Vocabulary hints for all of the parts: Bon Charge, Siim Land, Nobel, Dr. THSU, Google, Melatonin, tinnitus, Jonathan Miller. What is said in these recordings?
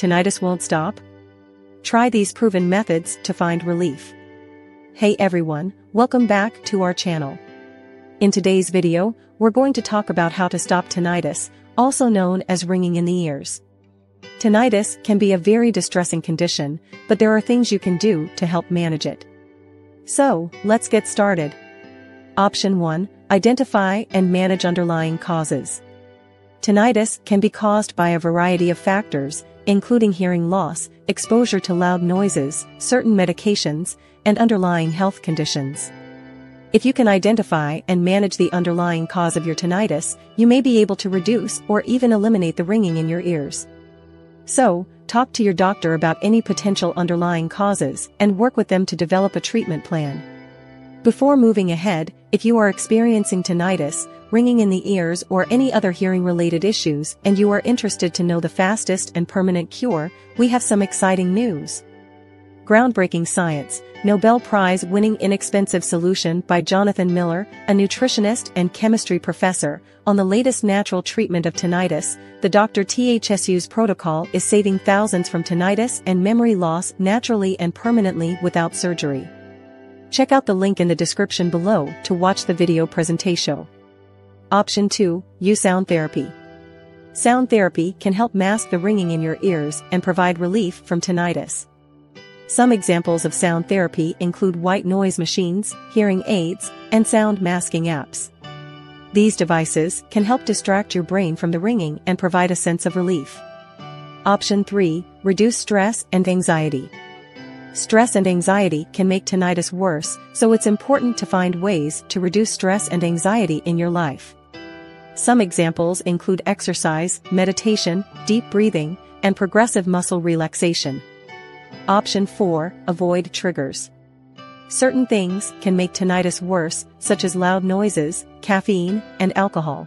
Tinnitus won't stop? Try these proven methods to find relief. Hey everyone, welcome back to our channel. In today's video, we're going to talk about how to stop tinnitus, also known as ringing in the ears. Tinnitus can be a very distressing condition, but there are things you can do to help manage it. So, let's get started. Option 1. Identify and manage underlying causes. Tinnitus can be caused by a variety of factors, including hearing loss, exposure to loud noises, certain medications, and underlying health conditions. If you can identify and manage the underlying cause of your tinnitus, you may be able to reduce or even eliminate the ringing in your ears. So, talk to your doctor about any potential underlying causes and work with them to develop a treatment plan. Before moving ahead, if you are experiencing tinnitus, ringing in the ears, or any other hearing-related issues, and you are interested to know the fastest and permanent cure, we have some exciting news. Groundbreaking science, Nobel Prize-winning inexpensive solution by Jonathan Miller, a nutritionist and chemistry professor, on the latest natural treatment of tinnitus. The Dr. THSU's protocol is saving thousands from tinnitus and memory loss naturally and permanently without surgery. Check out the link in the description below to watch the video presentation. Option 2. Use sound therapy. Sound therapy can help mask the ringing in your ears and provide relief from tinnitus. Some examples of sound therapy include white noise machines, hearing aids, and sound masking apps. These devices can help distract your brain from the ringing and provide a sense of relief. Option 3. Reduce stress and anxiety. Stress and anxiety can make tinnitus worse, so it's important to find ways to reduce stress and anxiety in your life. Some examples include exercise, meditation, deep breathing, and progressive muscle relaxation. Option 4. Avoid triggers. Certain things can make tinnitus worse, such as loud noises, caffeine, and alcohol.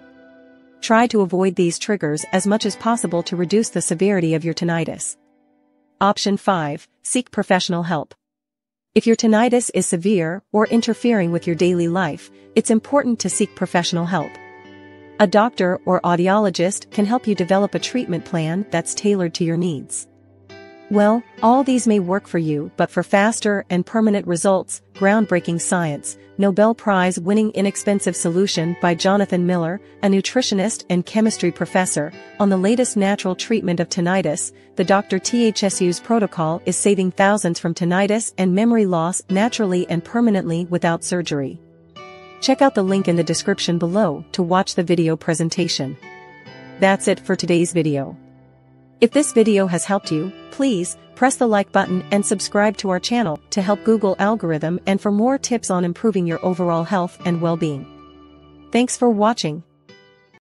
Try to avoid these triggers as much as possible to reduce the severity of your tinnitus. Option 5. Seek professional help. If your tinnitus is severe or interfering with your daily life, it's important to seek professional help. A doctor or audiologist can help you develop a treatment plan that's tailored to your needs. Well, all these may work for you, but for faster and permanent results, groundbreaking science, Nobel Prize-winning inexpensive solution by Jonathan Miller, a nutritionist and chemistry professor, on the latest natural treatment of tinnitus. The Dr. THSU's protocol is saving thousands from tinnitus and memory loss naturally and permanently without surgery. Check out the link in the description below to watch the video presentation. That's it for today's video. If this video has helped you, please press the like button and subscribe to our channel to help Google algorithm and for more tips on improving your overall health and well-being. Thanks for watching.